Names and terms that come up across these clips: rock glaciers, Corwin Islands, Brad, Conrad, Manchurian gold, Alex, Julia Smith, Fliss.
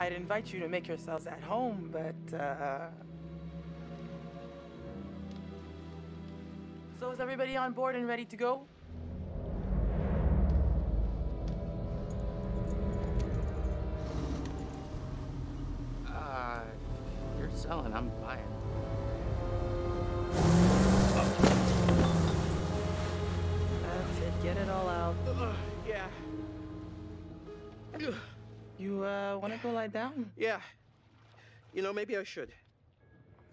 I'd invite you to make yourselves at home, but, So is everybody on board and ready to go? You're selling, I'm buying. That's it, get it all out. Yeah. You, want to go lie down? Yeah. You know, maybe I should.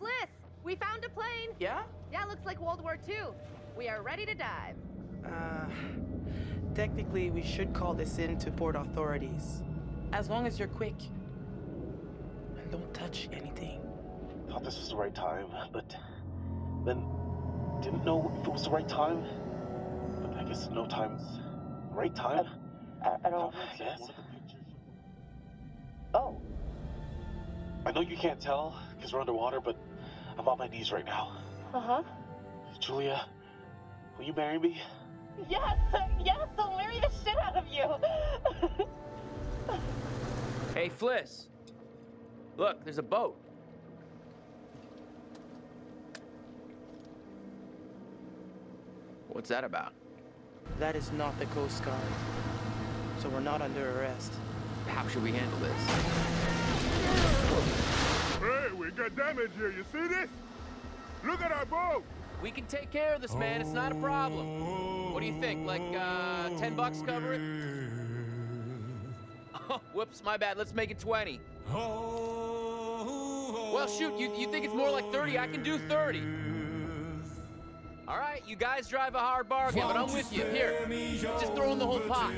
Fliss, we found a plane. Yeah? Yeah, looks like World War II. We are ready to dive. Technically, we should call this in to port authorities. As long as you're quick. And don't touch anything. Thought this was the right time, but then didn't know if it was the right time. But I guess no time's the right time. I don't guess. Oh. I know you can't tell, because we're underwater, but I'm on my knees right now. Uh-huh. Julia, will you marry me? Yes! Yes! I'll marry the shit out of you! Hey, Fliss. Look, there's a boat. What's that about? That is not the Coast Guard. So we're not under arrest. How should we handle this? Hey, we got damage here. You see this? Look at our boat. We can take care of this, man. It's not a problem. What do you think? Like, $10 cover it? Oh, whoops, my bad. Let's make it 20. Well, shoot, you think it's more like 30? I can do 30. All right, you guys drive a hard bargain, but I'm with you. Here, just throw in the whole pot.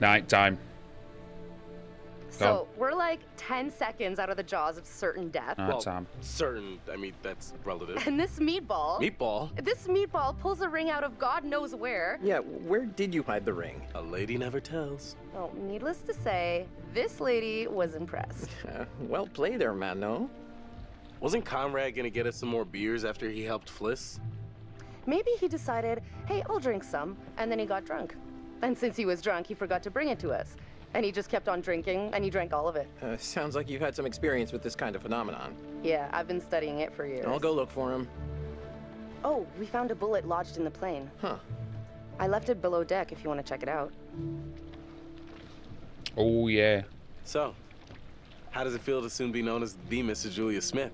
Night time. So we're like 10 seconds out of the jaws of certain death. Well, certain, I mean, that's relative. And this meatball. Meatball? This meatball pulls a ring out of God knows where. Yeah, where did you hide the ring? A lady never tells. Well, needless to say, this lady was impressed. Well played there, Mano. Wasn't Conrad gonna get us some more beers after he helped Fliss? Maybe he decided, hey, I'll drink some, and then he got drunk. And since he was drunk, he forgot to bring it to us. And he just kept on drinking, and he drank all of it. Sounds like you've had some experience with this kind of phenomenon. Yeah, I've been studying it for years. I'll go look for him. Oh, we found a bullet lodged in the plane. Huh. I left it below deck if you want to check it out. Oh, yeah. So, how does it feel to soon be known as the Mrs. Julia Smith?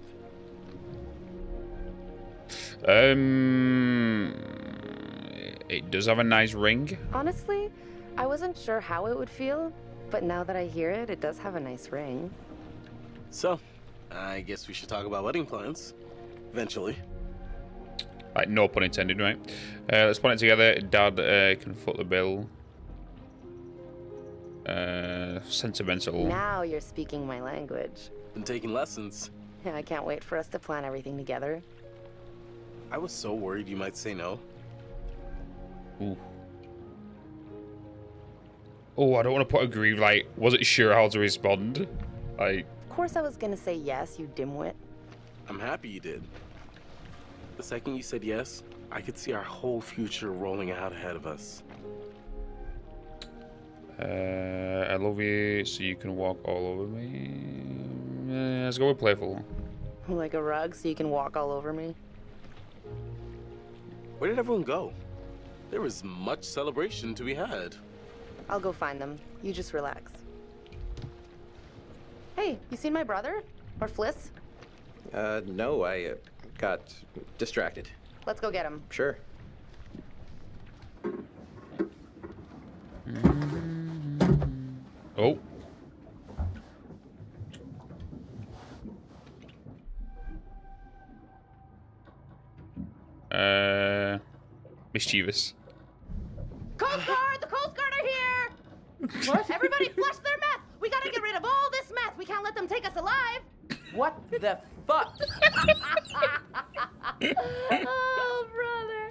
It does have a nice ring. Honestly, I wasn't sure how it would feel, but now that I hear it, it does have a nice ring. So, I guess we should talk about wedding plans. Eventually. Like, no pun intended, right? Let's put it together. Dad can foot the bill. sentimental. Now you're speaking my language. Been taking lessons. I can't wait for us to plan everything together. I was so worried you might say no. Ooh. Oh, I don't want to put a grieve, like, wasn't sure how to respond. Like, of course I was going to say yes, you dimwit. I'm happy you did. The second you said yes, I could see our whole future rolling out ahead of us. I love you, so you can walk all over me. Let's go with playful. Like a rug, so you can walk all over me? Where did everyone go? There was much celebration to be had. I'll go find them. You just relax. Hey, you seen my brother? Or Fliss? No, I got distracted. Let's go get him. Sure. Oh. Mischievous. Coast Guard! The Coast Guard are here! What? Everybody flush their meth! We gotta get rid of all this meth! We can't let them take us alive! What the fuck? Oh,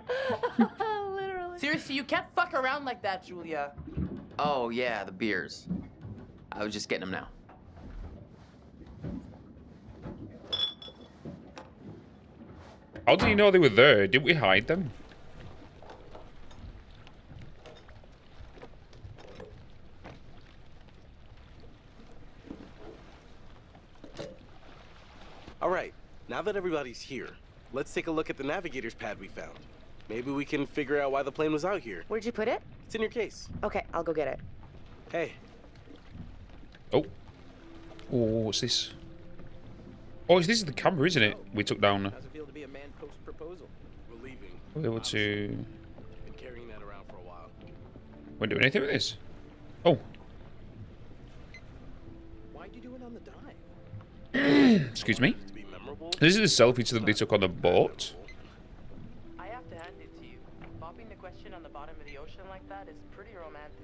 brother. Literally. Seriously, you can't fuck around like that, Julia. Oh, yeah, the beers. I was just getting them now. How did you know they were there? Did we hide them? All right, now that everybody's here, let's take a look at the navigator's pad we found. Maybe we can figure out why the plane was out here. Where'd you put it? It's in your case. Okay, I'll go get it. Hey. Oh. Oh, what's this? Oh, this is the camera, isn't it? We took down. How's it feel to be a man post proposal? We're leaving. We're able to. Been carrying that around for a while. We're doing anything with this. Oh. Why'd you do it on the dive? Excuse me. This is the selfie that they took on the boat. I have to hand it to you. Bobbing the question on the bottom of the ocean like that is pretty romantic.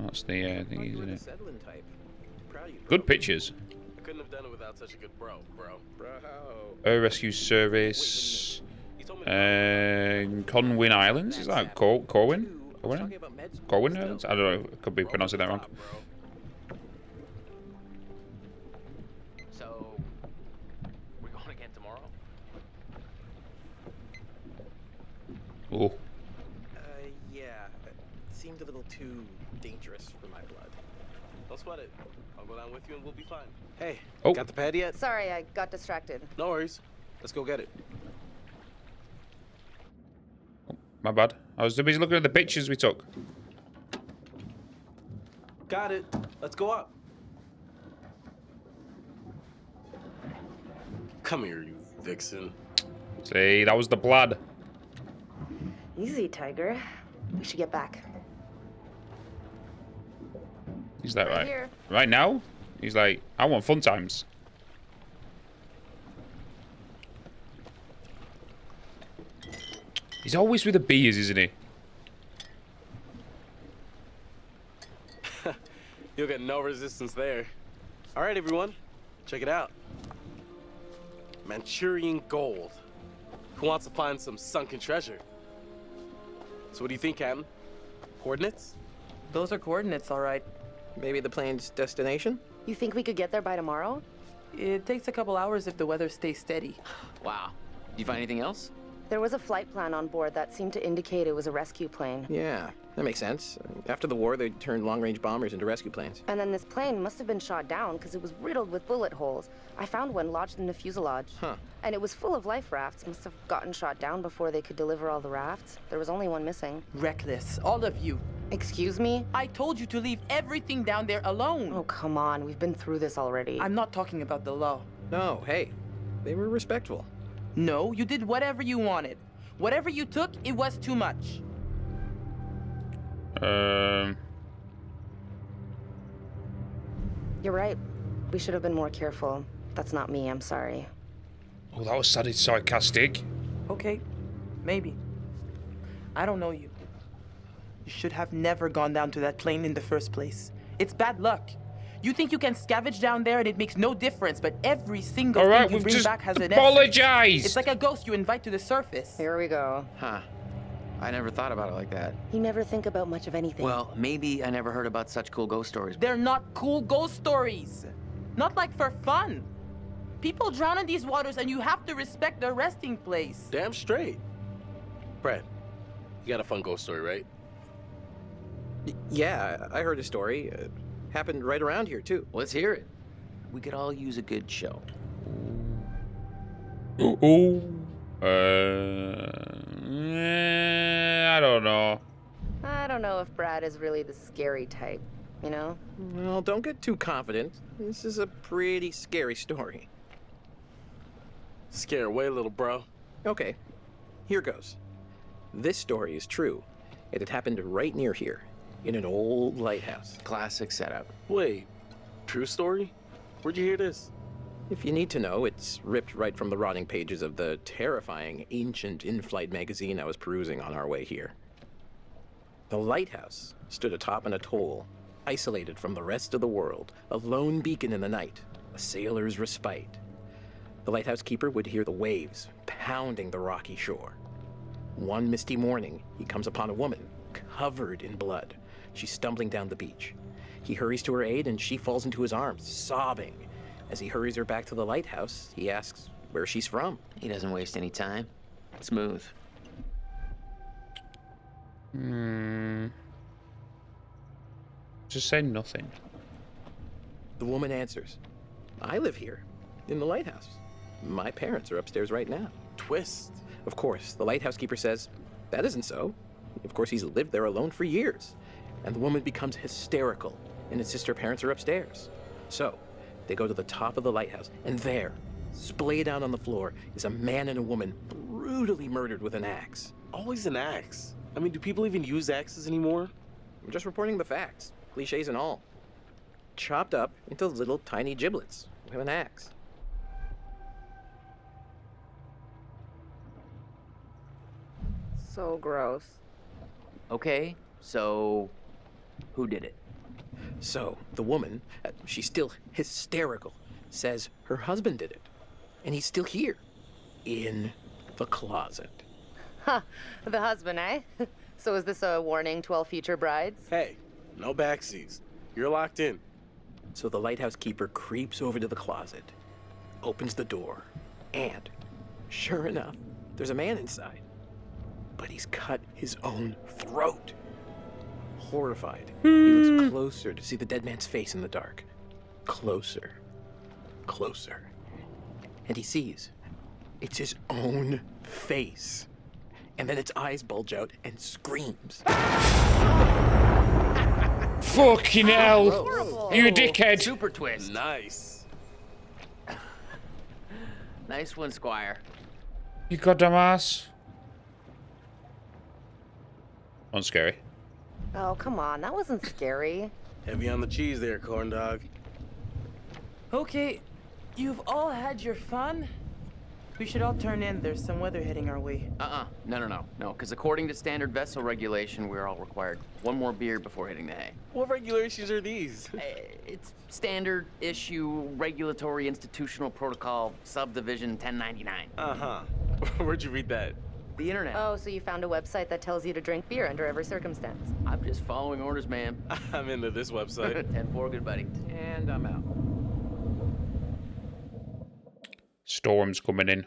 That's the thingy, isn't it? Good pictures. I couldn't have done it without such a good bro. Air Rescue Service. Corwin Islands? Is that Corwin? Corwin Islands? I don't know. I could be pronouncing that wrong. So, we're going again tomorrow? Oh. Yeah. It seemed a little too dangerous for my blood. Don't sweat it. I'll go down with you and we'll be fine. Hey, oh. Got the pad yet? Sorry, I got distracted. No worries. Let's go get it. Oh, my bad. I was too busy looking at the pictures we took. Got it. Let's go up. Come here, you vixen. See, that was the blood. Easy, tiger. We should get back. Is that right? Here. Right now? He's like, I want fun times. He's always with the bees, isn't he? You'll get no resistance there. All right, everyone. Check it out. Manchurian gold. Who wants to find some sunken treasure? So what do you think, Captain? Coordinates? Those are coordinates, all right. Maybe the plane's destination? You think we could get there by tomorrow? It takes a couple hours if the weather stays steady. Wow. Did you find anything else? There was a flight plan on board that seemed to indicate it was a rescue plane. Yeah, that makes sense. After the war, they turned long-range bombers into rescue planes. And then this plane must have been shot down because it was riddled with bullet holes. I found one lodged in the fuselage. Huh. And it was full of life rafts. Must have gotten shot down before they could deliver all the rafts. There was only one missing. Reckless. All of you. Excuse me? I told you to leave everything down there alone. Oh, come on. We've been through this already. I'm not talking about the law. No, hey. They were respectful. No, you did whatever you wanted. Whatever you took, it was too much. You're right. We should have been more careful. That's not me. I'm sorry. Oh, that was sarcastic. Okay. Maybe. I don't know you. You should have never gone down to that plane in the first place. It's bad luck. You think you can scavenge down there and it makes no difference, but every single thing you bring back has an apologize. It's like a ghost you invite to the surface. Here we go. Huh. I never thought about it like that. You never think about much of anything. Well, maybe I never heard about such cool ghost stories. They're not cool ghost stories. Not like for fun. People drown in these waters and you have to respect their resting place. Damn straight. Brad, you got a fun ghost story, right? Yeah, I heard a story. It happened right around here, too. Let's hear it. We could all use a good show. I don't know. I don't know if Brad is really the scary type, you know? Well, don't get too confident. This is a pretty scary story. Scare away, little bro. Okay, here goes. This story is true. It had happened right near here, in an old lighthouse. Classic setup. Wait, true story? Where'd you hear this? If you need to know, it's ripped right from the rotting pages of the terrifying ancient in-flight magazine I was perusing on our way here. The lighthouse stood atop an atoll, isolated from the rest of the world, a lone beacon in the night, a sailor's respite. The lighthouse keeper would hear the waves pounding the rocky shore. One misty morning, he comes upon a woman covered in blood. She's stumbling down the beach. He hurries to her aid and she falls into his arms, sobbing. As he hurries her back to the lighthouse, he asks where she's from. He doesn't waste any time. Smooth. Just say nothing. The woman answers, I live here, in the lighthouse. My parents are upstairs right now. Twist. Of course, the lighthouse keeper says, that isn't so. Of course, he's lived there alone for years. And the woman becomes hysterical and insists her parents are upstairs. So they go to the top of the lighthouse, and there, splayed out on the floor, is a man and a woman brutally murdered with an axe. Always an axe. I mean, do people even use axes anymore? I'm just reporting the facts, cliches and all. Chopped up into little tiny giblets with an axe. So gross. Okay, so who did it? So the woman, she's still hysterical, says her husband did it. And he's still here, in the closet. Ha, huh, the husband, eh? So is this a warning to all future brides? Hey, no backseas. You're locked in. So the lighthouse keeper creeps over to the closet, opens the door, and sure enough, there's a man inside. But he's cut his own throat. Horrified, he looks closer to see the dead man's face in the dark. Closer, closer. And he sees it's his own face. And then its eyes bulge out and screams. Fucking hell. Gross. You a dickhead. Super twist. Nice. Nice one, Squire. You goddamn ass. Wasn't scary. Oh, come on. That wasn't scary. Heavy on the cheese there, corndog. Okay, you've all had your fun. We should all turn in. There's some weather heading our way. No, because according to standard vessel regulation, we're all required one more beer before hitting the hay. What regulations are these? It's standard issue, regulatory, institutional protocol, subdivision 1099. Where'd you read that? The internet. Oh, so you found a website that tells you to drink beer under every circumstance. I'm just following orders, ma'am. I'm into this website. 10-4, good buddy. And I'm out. Storm's coming in.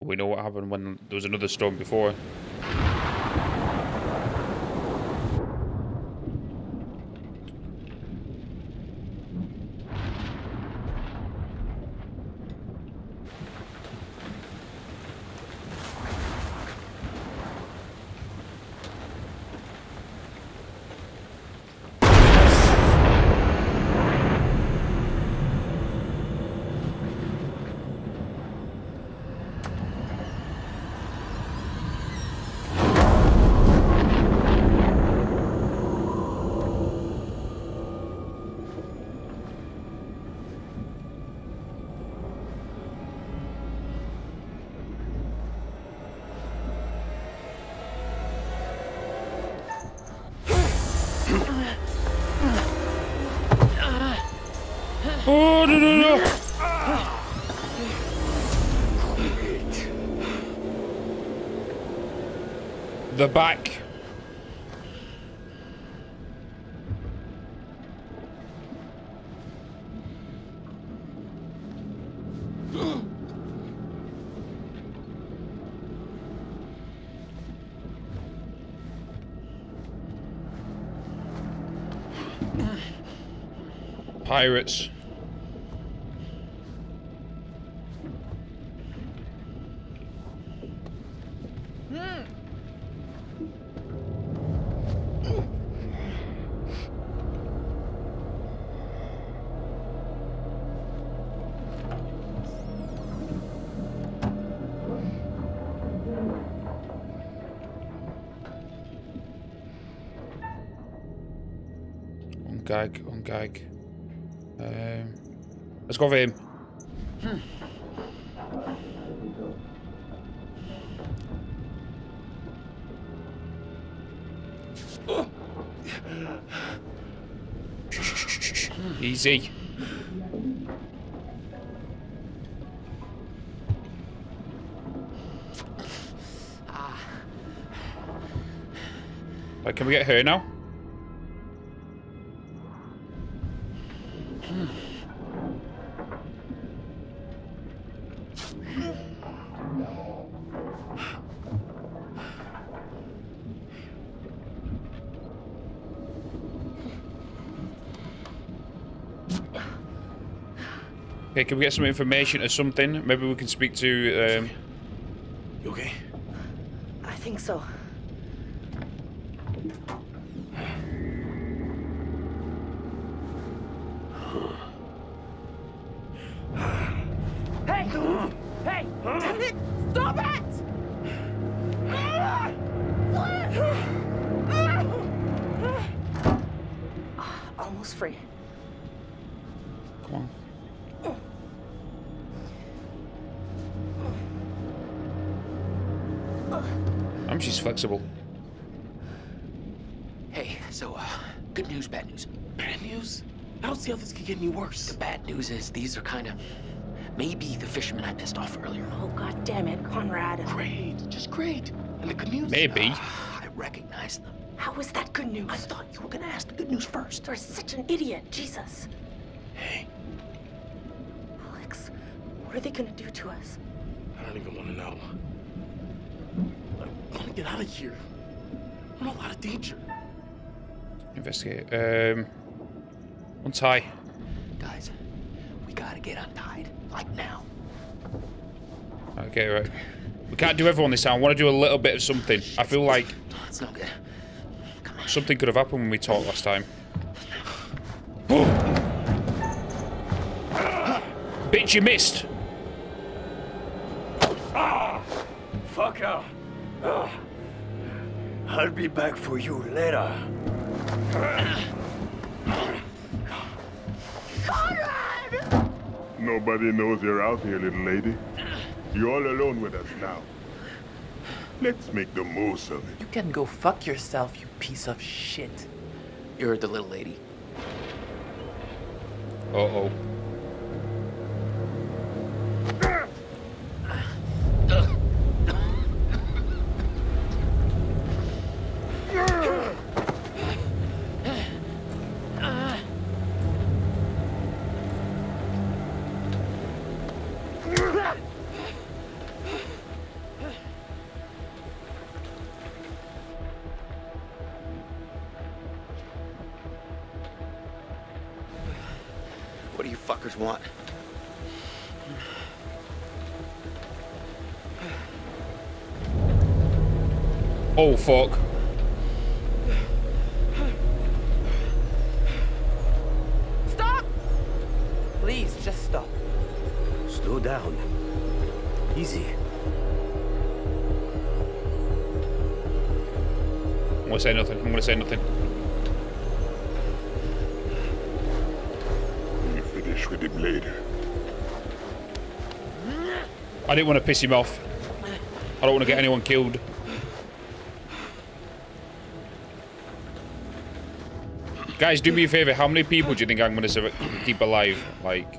We know what happened when there was another storm before. the back. Pirates. On gag. Let's go for him. Easy. Right, can we get her now? Okay, can we get some information or something? Maybe we can speak to. You okay? I think so. Hey! Hey! Damn it! Stop it! Almost free. Come on. She's flexible. Hey, so, good news, bad news. Bad news? I don't see how this could get any worse. The bad news is these are kind of maybe the fishermen I pissed off earlier. Oh, god damn it, Conrad. Great, just great. And the good news? Maybe. I recognize them. How is that good news? I thought you were gonna ask the good news first. You're such an idiot, Jesus. Hey. Alex, what are they gonna do to us? I don't even want to know. I want to get out of here. I'm in a lot of danger. Investigate. Untie. Guys, we gotta get untied. Like now. Okay, right. We can't do everyone this time. I want to do a little bit of something. I feel like it's not good. Come on. Something could have happened when we talked last time. Bitch, you missed. Ah, fuck out. I'll be back for you later. Conrad! Nobody knows you're out here, little lady. You're all alone with us now. Let's make the most of it. You can go fuck yourself, you piece of shit. You heard the little lady. Uh-oh. What do you fuckers want? Oh, fuck. Stop! Please, just stop. Slow down. Easy. I'm gonna say nothing. With him later. I didn't want to piss him off. I don't want to get anyone killed. Guys, do me a favor. How many people do you think I'm going to keep alive? Like,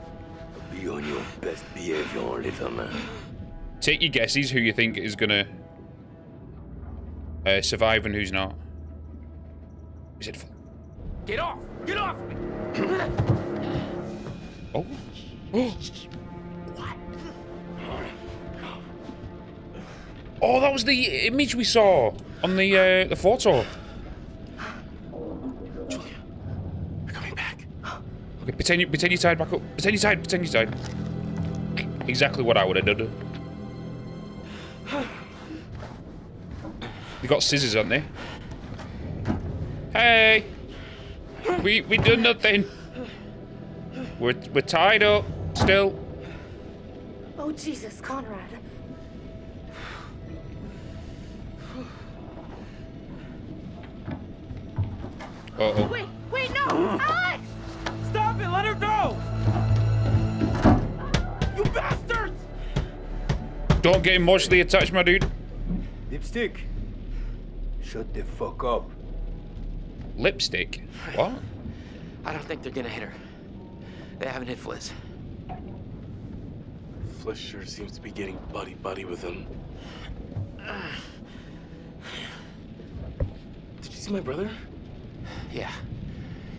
be on your best behavior, little man. Take your guesses who you think is going to Survive and who's not. Is it? Get off! Get off me! Oh. Oh. Oh, that was the image we saw on the photo. Julia, we're coming back. Okay, pretend you tied back up. Pretend you tied. Exactly what I would have done. They got scissors, haven't they? Hey, we done nothing. We're tied up still. Oh Jesus, Conrad. Uh-oh. Wait, wait, no! Alex! Stop it! Let her go! You bastards! Don't get emotionally attached, my dude. Lipstick. Shut the fuck up. Lipstick? What? I don't think they're gonna hit her. They haven't hit Fliss. Fliss sure seems to be getting buddy-buddy with him. Did you see my brother? Yeah,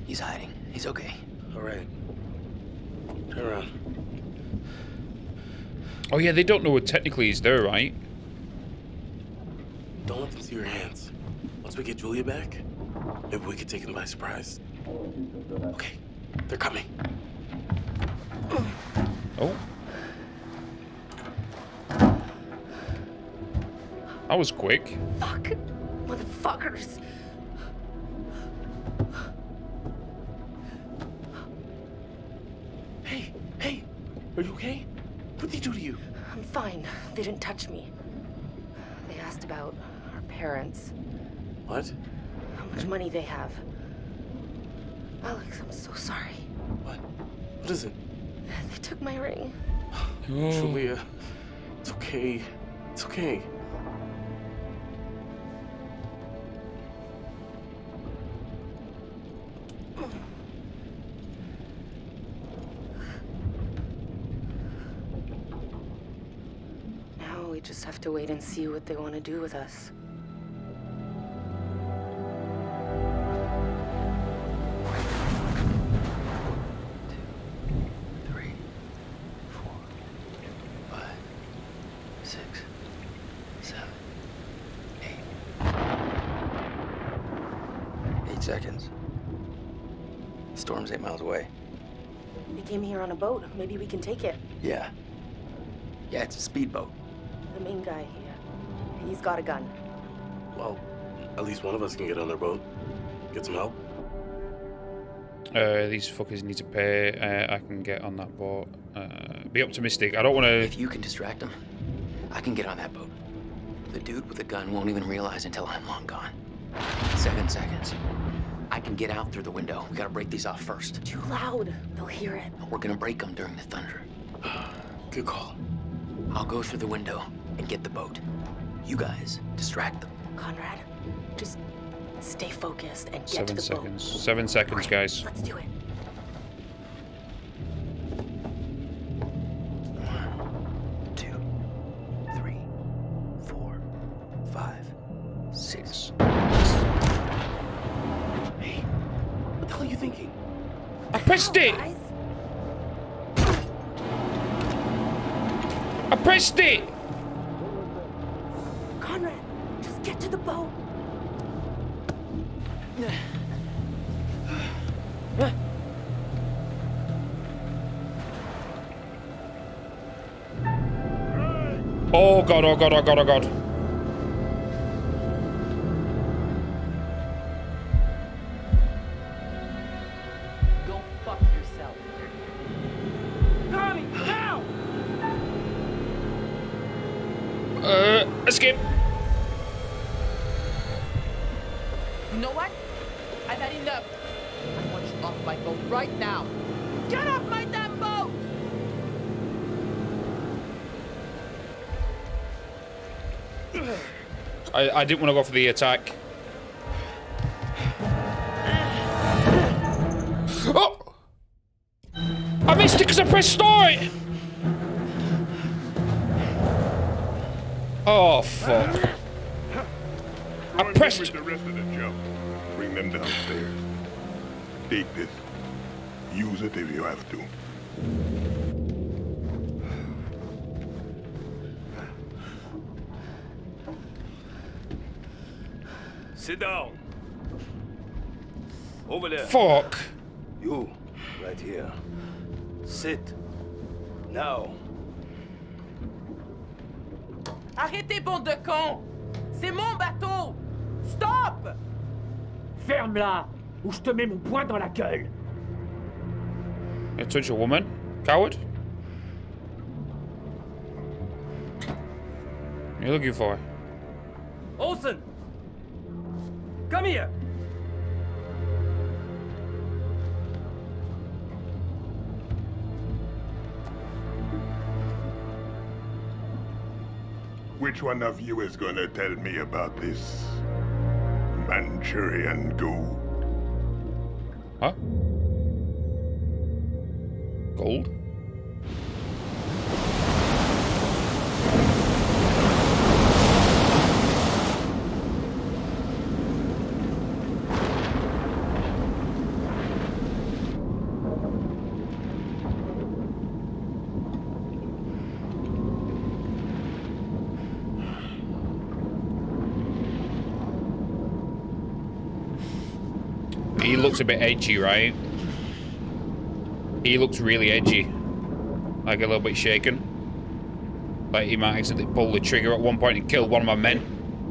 he's hiding. He's okay. All right. Turn around. Oh yeah, they don't know what technically is there, right? Don't let them see your hands. Once we get Julia back, maybe we could take them by surprise. Okay, they're coming. Oh. That was quick. Fuck, motherfuckers. Are you okay? What did they do to you? I'm fine. They didn't touch me. They asked about our parents. What? How much money they have. Alex, I'm so sorry. What? What is it? They took my ring. Oh. Julia, it's okay. It's okay. Just have to wait and see what they want to do with us. One, two, three, four, five, six, seven, eight. 8 seconds. The storm's 8 miles away. We came here on a boat. Maybe we can take it. Yeah. Yeah, it's a speedboat. The main guy here. He's got a gun. Well, at least one of us can get on their boat. Get some help. These fuckers need to pay. I can get on that boat. Be optimistic. I don't want to... If you can distract them, I can get on that boat. The dude with the gun won't even realize until I'm long gone. 7 seconds. I can get out through the window. We gotta break these off first. Too loud. They'll hear it. We're gonna break them during the thunder. Good call. I'll go through the window and get the boat. You guys distract them. Conrad, just stay focused and get to the boat. 7 seconds, right, guys. Let's do it. One, two, three, four, five, six. Hey, what the hell are you thinking? I pressed it. Guys? I pressed it. Conrad, just get to the boat. Oh God! Oh God! Oh God! Oh God! Go fuck yourself. Tommy, now! Escape! You know what? I've had enough. I want you off my boat right now. Get off my damn boat! I didn't want to go for the attack. Oh! I missed it because I pressed start! Oh, fuck. I pressed with the rest of the jump. Bring them downstairs. Take this. Use it if you have to. Sit down. Over there. Fuck. You, right here. Sit. Now. Arrêtez, bande de cons! C'est mon bateau! Stop! Ferme-la, ou je te mets mon poing dans la gueule! You touch a woman? Coward? What are you looking for? Olsen! Come here! Which one of you is gonna tell me about this Manchurian gold? Huh? Gold? He looks a bit edgy, right? He looks really edgy. Like a little bit shaken. Like he might accidentally pull the trigger at one point and kill one of my men.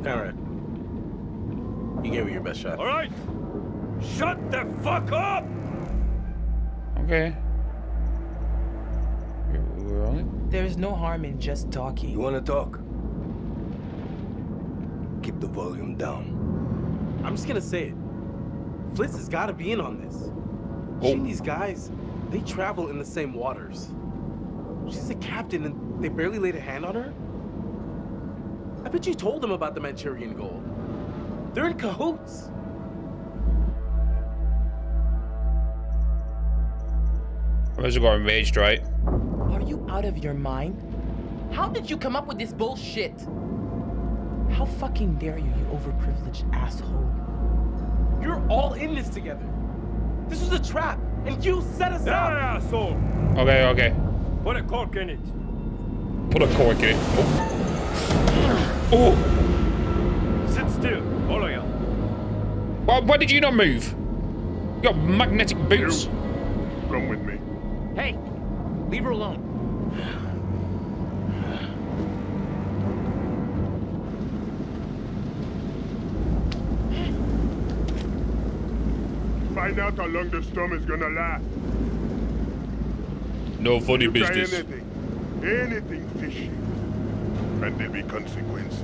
Alright. You gave me your best shot. Alright! Shut the fuck up! Okay. We're on it? There is no harm in just talking. You wanna talk? Keep the volume down. I'm just gonna say it. Fliss has gotta be in on this. Oh. She and these guys, they travel in the same waters. She's the captain and they barely laid a hand on her? I bet you told them about the Manchurian gold. They're in cahoots. I must have got enraged, right? Are you out of your mind? How did you come up with this bullshit? How fucking dare you, you overprivileged asshole? You're all in this together. This was a trap, and you set us up. Asshole. Okay, okay. Put a cork in it. Put a cork in it. Oh. Oh. Sit still. Follow you. Well, why did you not move? You got magnetic boots. You. Come with me. Hey, leave her alone. Find out how long the storm is gonna last. No funny business. Try anything fishy, and there'll be consequences.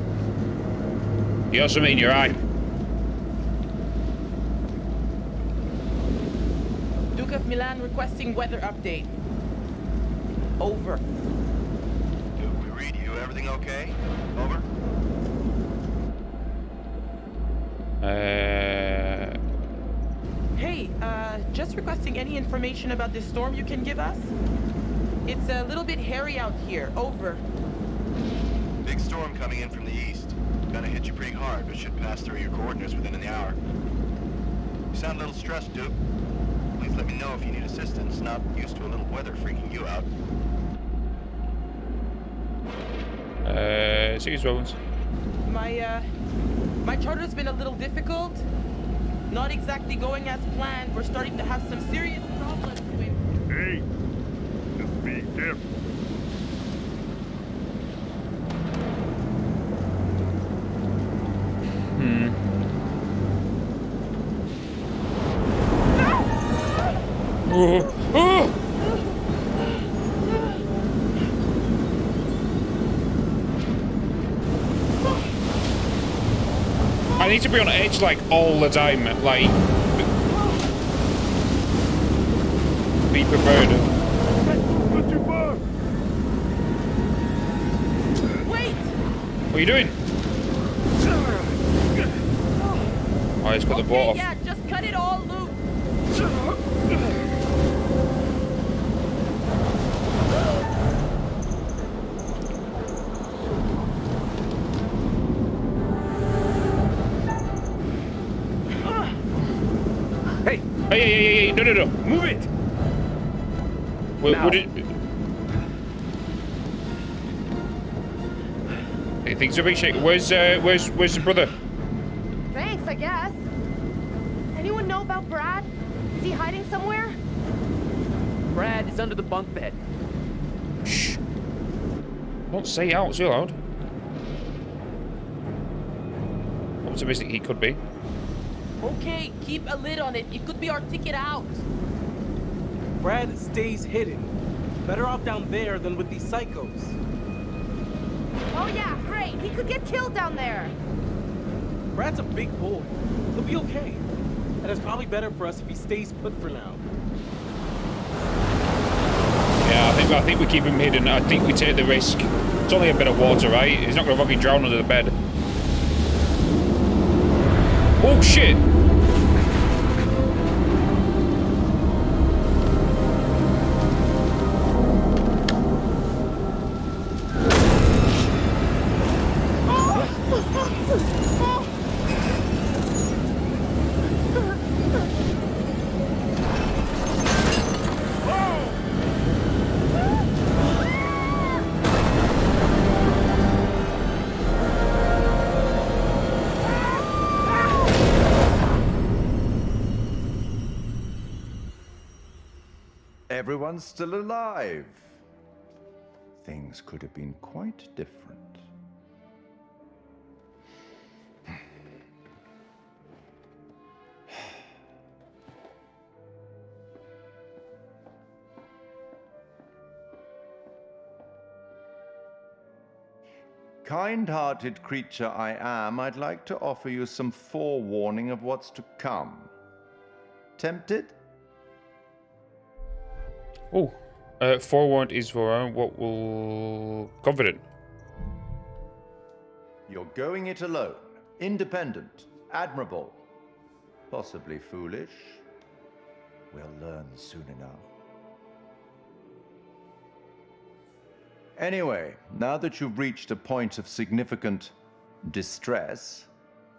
You also mean your eye. Duke of Milan requesting weather update. Over. Duke, we read you. Everything okay? Over. Hey, just requesting any information about this storm you can give us? It's a little bit hairy out here. Over. Big storm coming in from the east. Gonna hit you pretty hard, but should pass through your coordinates within an hour. You sound a little stressed, Duke. Please let me know if you need assistance. Not used to a little weather freaking you out. See you, Swellens. My charter's been a little difficult. Not exactly going as planned. We're starting to have some serious problems with... Hey, just be careful. Hmm. No! Oh. Oh. I need to be on edge like all the time, like be prepared. Wait! What are you doing? Oh, I just got the boat off. Yeah, just cut it all loose. Hey, no. Move it. Wait, now. What did... Hey, things are being shaken. Where's the brother? Thanks, I guess. Anyone know about Brad? Is he hiding somewhere? Brad is under the bunk bed. Shh. Don't say out too loud. I'm optimistic he could be. Okay, keep a lid on it. It could be our ticket out. Brad stays hidden. Better off down there than with these psychos. Oh yeah, great. He could get killed down there. Brad's a big boy. He'll be okay. And it's probably better for us if he stays put for now. Yeah, I think we keep him hidden. I think we take the risk. It's only a bit of water, right? He's not going to fucking drown under the bed. Oh shit! Everyone's still alive. Things could have been quite different. Kind-hearted creature I am, I'd like to offer you some forewarning of what's to come. Tempted? Oh, forewarned is forewarned. What will... Confident. You're going it alone. Independent. Admirable. Possibly foolish. We'll learn soon enough. Anyway, now that you've reached a point of significant distress,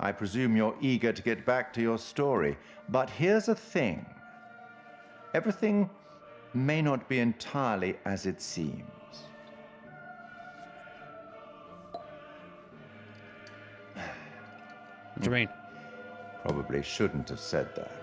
I presume you're eager to get back to your story. But here's the thing. Everything... may not be entirely as it seems. What do you mean? Probably shouldn't have said that.